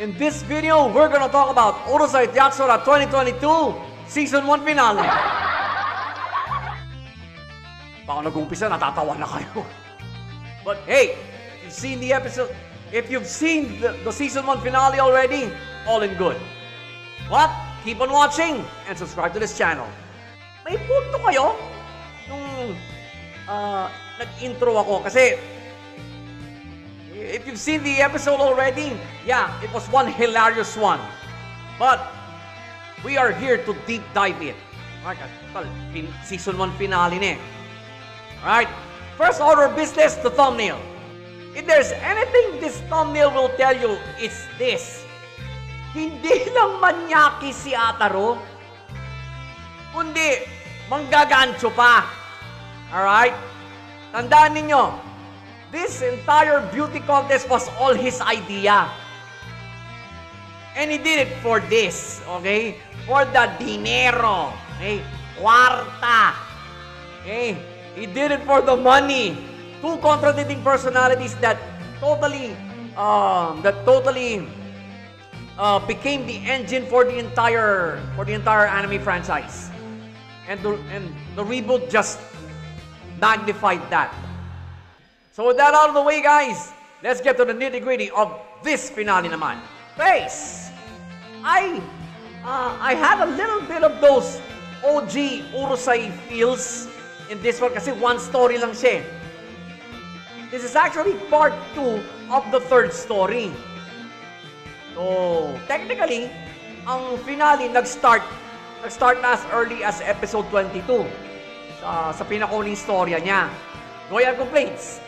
In this video, we're gonna talk about Urusei Yatsura 2022 Season 1 Finale. But hey, you've seen the episode. If you've seen the Season 1 Finale already, all in good. What? Keep on watching and subscribe to this channel. May punto kayo? Nung nag-intro ako kasi if you've seen the episode already, yeah, it was one hilarious one. But we are here to deep dive it. Season 1 finale na eh. Alright, first order of business, the thumbnail. If there's anything this thumbnail will tell you, it's this. Hindi lang manyaki si Ataru, kundi manggagancho pa. Alright? Tandaan ninyo, this entire beauty contest was all his idea. And he did it for this, okay? For the dinero, okay? Cuarta, okay? He did it for the money. Two contradicting personalities that totally became the engine for the entire anime franchise. And the reboot just magnified that. So with that out of the way, guys, let's get to the nitty-gritty of this finale naman. Face! I had a little bit of those OG Urusei feels in this one kasi one story lang siya. This is actually part 2 of the third story. So, technically, ang finale nag-start as early as episode 22 sa pinakauling storya niya. Royal complaints.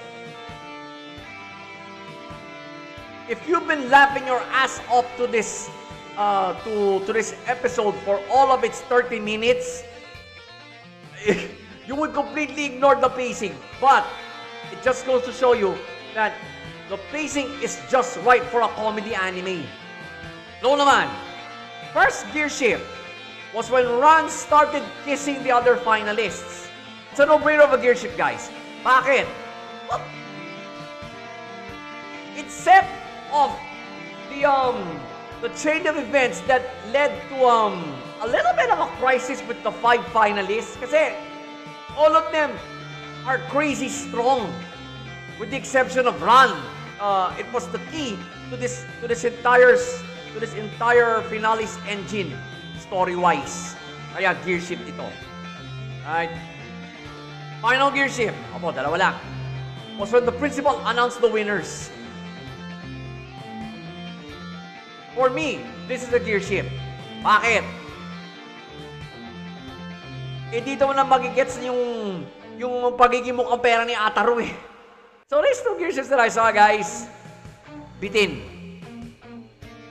If you've been laughing your ass off to this this episode for all of its 30 minutes, you would completely ignore the pacing. But it just goes to show you that the pacing is just right for a comedy anime. No naman. First gear shift was when Ran started kissing the other finalists. It's a no-brainer of a gear shift, guys. Bakit? What? It set off the chain of events that led to a little bit of a crisis with the 5 finalists kasi all of them are crazy strong with the exception of Ran. It was the key to this entire finale's engine story-wise. Kaya gear shift ito. Alright. Final gear shift. Opo, dalawa lang. Was when the principal announced the winners. For me, this is a gear shift. Bakit? Eh, dito mo na magigets yung pagiging mukhang pera ni Ataru eh. So, there's 2 gear shifts that I saw, guys. Bitin.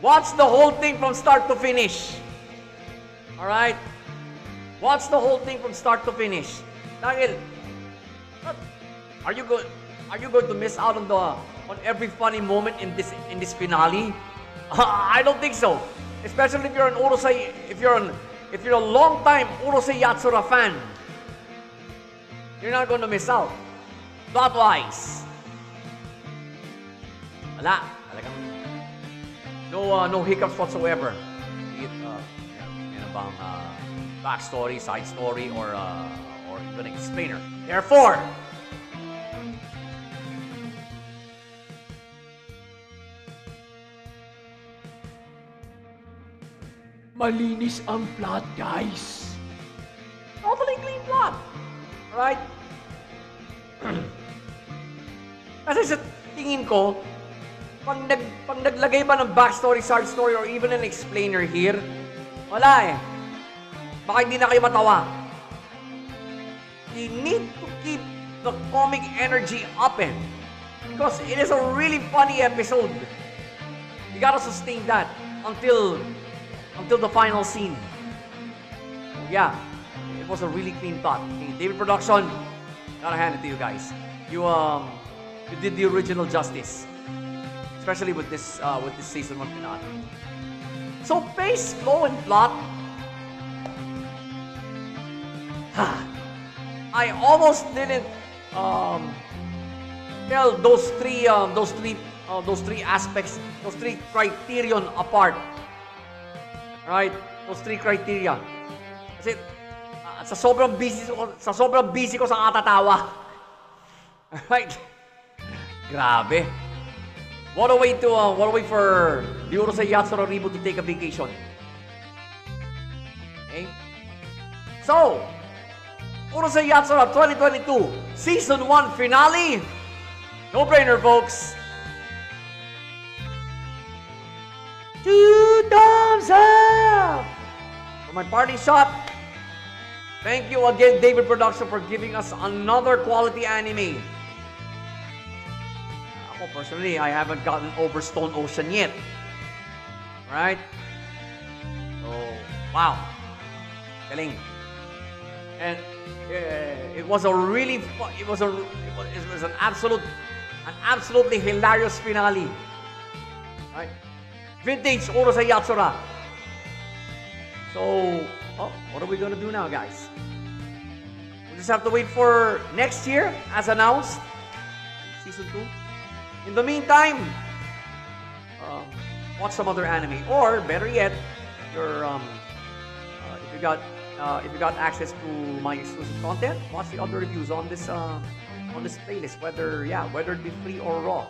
Watch the whole thing from start to finish. Alright? Watch the whole thing from start to finish. Dahil, are you going to miss out on every funny moment in this finale? I don't think so. Especially if you're an Urusei, if you're a long-time Urusei Yatsura fan, you're not going to miss out. Plot-wise, wala, talagang no hiccups whatsoever. Be it backstory, side story, or even explainer. Therefore, malinis ang plot, guys. Totally clean plot. Alright? Kasi sa tingin ko, pag naglagay ba ng backstory, side story, or even an explainer here, wala eh. Baka hindi na kayo matawa. You need to keep the comic energy up eh. Because it is a really funny episode. You gotta sustain that until the final scene. Yeah, it was a really clean thought. David Production, gotta hand it to you guys. You did the original justice, especially with this season 1 finale. So pace, flow, and plot. I almost didn't tell those three those three aspects, those three criterion apart. Right? Those three criteria. Kasi sa sobrang busy ko sa katatawa. Right? Grabe. What a way for the Urusei Yatsura reboot to take a vacation. Okay? So, Urusei Yatsura 2022 Season 1 Finale. No brainer, folks. Two thumbs up for my party shop. Thank you again, David Production, for giving us another quality anime. Ako personally, I haven't gotten over Stone Ocean yet. Right? So, wow. Galing. And it was an absolutely hilarious finale. Right? Vintage Urusei Yatsura. So, what are we gonna do now, guys? We just have to wait for next year, as announced, Season 2. In the meantime, watch some other anime, or better yet, if you got access to my exclusive content, watch the other reviews on this playlist, whether it be free or raw.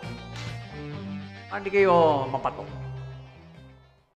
Hindi kayo mapato.